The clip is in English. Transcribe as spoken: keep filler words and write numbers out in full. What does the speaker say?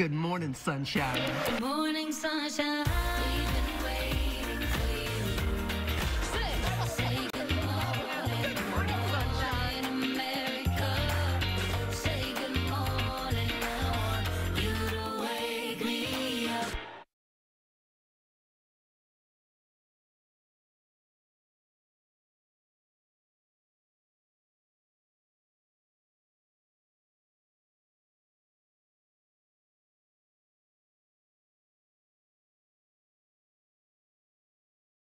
Good morning, sunshine. Good morning, sunshine.